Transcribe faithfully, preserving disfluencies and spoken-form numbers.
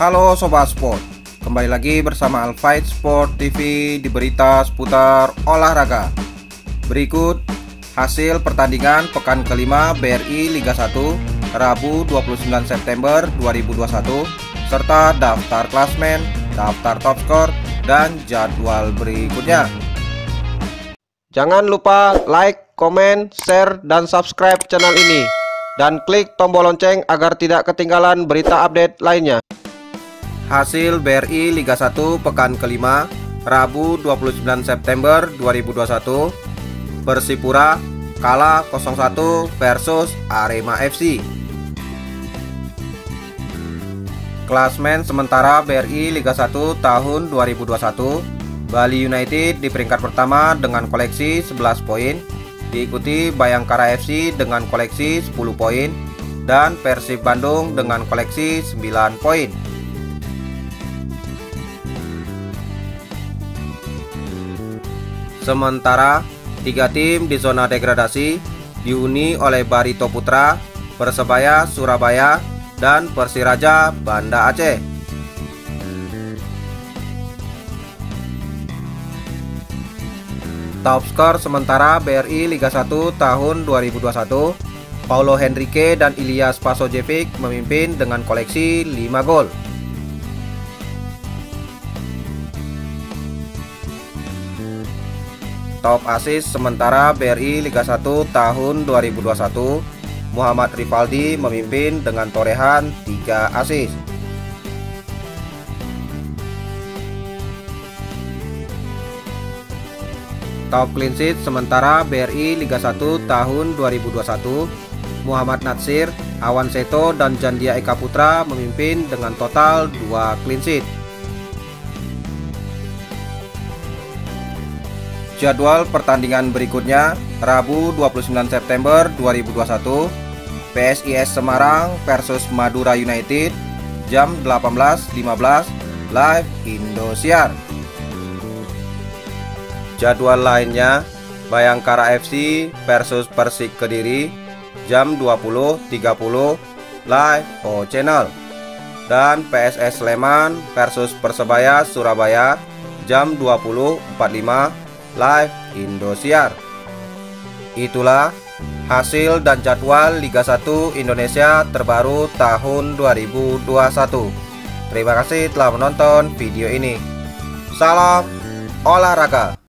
Halo Sobat Sport, kembali lagi bersama Alfaith Sport T V di berita seputar olahraga. Berikut hasil pertandingan pekan kelima B R I Liga satu Rabu dua puluh sembilan September dua ribu dua puluh satu serta daftar klasmen, daftar top skor, dan jadwal berikutnya. Jangan lupa like, komen, share, dan subscribe channel ini. Dan klik tombol lonceng agar tidak ketinggalan berita update lainnya. Hasil B R I Liga satu pekan kelima Rabu dua puluh sembilan September dua ribu dua puluh satu, Persipura kalah nol satu versus Arema F C. Klasmen sementara B R I Liga satu tahun dua ribu dua puluh satu, Bali United di peringkat pertama dengan koleksi sebelas poin, diikuti Bhayangkara F C dengan koleksi sepuluh poin dan Persib Bandung dengan koleksi sembilan poin. Sementara, tiga tim di zona degradasi dihuni oleh Barito Putra, Persebaya Surabaya, dan Persiraja Banda Aceh. Top skor sementara B R I Liga satu tahun dua ribu dua puluh satu, Paulo Henrique dan Ilija Spasojevic memimpin dengan koleksi lima gol. Top asis sementara B R I Liga satu tahun dua ribu dua puluh satu, Muhammad Rifaldi memimpin dengan torehan tiga asis. Top clean sheet sementara B R I Liga satu tahun dua ribu dua puluh satu, Muhammad Natsir, Awan Seto, dan Jandia Eka Putra memimpin dengan total dua clean sheet. Jadwal pertandingan berikutnya Rabu dua puluh sembilan September dua ribu dua puluh satu, P S I S Semarang versus Madura United jam delapan belas lima belas live Indosiar. Jadwal lainnya Bhayangkara F C versus Persik Kediri jam dua puluh tiga puluh live O Channel dan P S S Sleman versus Persebaya Surabaya jam dua puluh empat puluh lima live Indosiar. Itulah hasil dan jadwal Liga satu Indonesia terbaru tahun dua ribu dua puluh satu. Terima kasih telah menonton video ini. Salam olahraga.